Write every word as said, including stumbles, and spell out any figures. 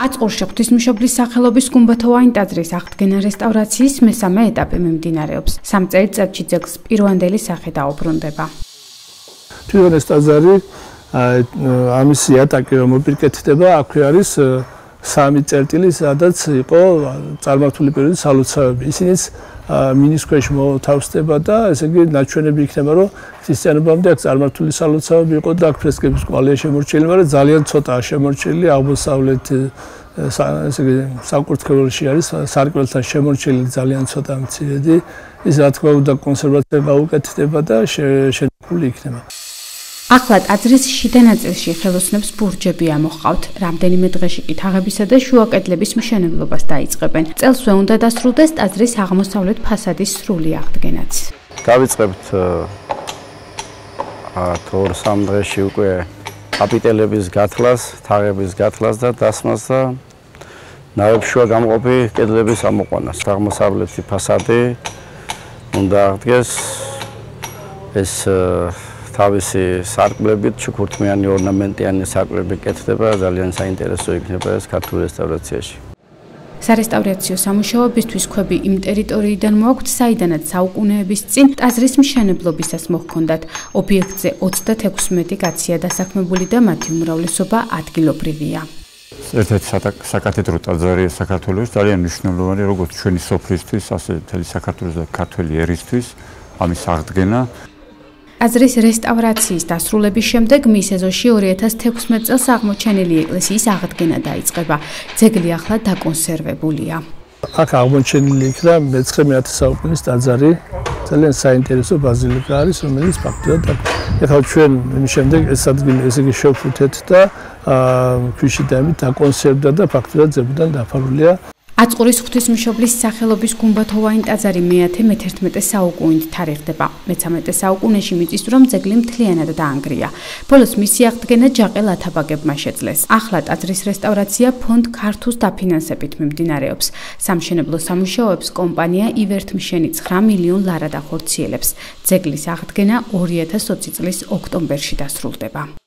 Atzqurshi ღვთისმშობლის სახელობის გუმბათოვანი ტაძრის აღდგენა რესტავრაციის მესამე ეტაპი მიმდინარეობს. Სამ წელიწადში ძეგლს პირვანდელი სახე დაუბრუნდება. Თვითონ ეს ტაძარი ამის იატაკი რომ მოპირკეთდება, აქვე არის სამი წერტილი, სადაც იყო წარმართული პერიოდის სალოცავები. Ისინიც მინის ქვეშ მოთავსდება და ესე იგი ნაჩვენები იქნება, რომ ქრისტიანობამდე აქ წარმართული სალოცავები იყო და აქ ფრესკების კვალია შემორჩენილი, მაგრამ ძალიან ცოტაა შემორჩენილი. Აღმოსავლეთ ესე იგი საკურთხეველში არის სარკმელთან შემორჩენილი ძალიან ცოტა მცირედი. Ის რა თქმა უნდა კონსერვაცია უკეთდება და შენახული იქნება. ახლა ტაძრის შიდა ნაწილში ხელოსნებს ბურჯები ამოჰყავთ. Რამდენიმე დღეში კი თაღებისა და შუა კედლების მშენებლობას დაიწყებენ. Წელსვე უნდა დასრულდეს ტაძრის აღმოსავლეთ ფასადის სრული აღდგენაც. Გავიწყებთ ორ-სამ დღეში უკვე კაპიტელების გათვლას, თაღების გათვლას და დასმას და ნავებს შუა გამოყოფი კედლების ამოყვანას. Აღმოსავლეთი ფასადი უნდა აღდგეს ეს თავისი სარკმლებით, ჩუქურთმიანი ორნამენტიანი სარკმლები კეთდება, ძალიან საინტერესო იქნება ეს ქართულ რესტავრაციაში. სარესტავრაციო სამუშაოებისთვის ქვები იმ ტერიტორიიდან მოაქვთ, საიდანაც საუკუნეების წინ ტაძრის მშენებლობისას მოჰქონდათ. ობიექტზე ოცდათექვსმეტი კაცია დასაქმებული და მათი უმრავლესობა ადგილობრივია. ერთ-ერთი საკათედრო ტაძარი საქართველოს ძალიან მნიშვნელოვანი, როგორც ჩვენი სოფლისთვის, ასე მთელი საქართველოს და ქართველი ერისთვის ამის აღდგენა. ტაძრის რესტავრაციის დასრულების შემდეგ მის ეზოში ორი ათას თექვსმეტ წელს აღმოჩენილი ეკლესიის აღდგენა დაიწყება. ძეგლი ახლა დაკონსერვებულია. აქ აღმოჩენილი იქნა მეცხრე-მეათე საუკუნის ტაძარი, ძალიან საინტერესო ბაზილიკა არის, რომელიც ფაქტობრივად ახლა ჩვენ იმის შემდეგ ეს ადგილი ესე იგი შევფუთეთ და ქვიში დამით დაკონსერვდა და ფაქტობრივად ძებიდან დაფარულია. აწყურის ღვთისმშობლის სახელობის გუმბათოვანი ტაძარი მეათე-მეთერთმეტე საუკუნით თარიღდება. მეცამეტე საუკუნეში მიწისძვრამ ძეგლი მთლიანად დაანგრია. ბოლოს მისი აღდგენა ჯაყელ ათაბაგებმა შეძლეს. ახლა ტაძრის რესტავრაცია ფონდ ქართუს დაფინანსებით მიმდინარეობს. სამშენებლო სამუშაოებს კომპანია ივერტმშენი ცხრა მილიონ ლარა დახორციელებს. ძეგლის აღდგენა ორი ათას ოცი წლის ოქტომბერში დასრულდება.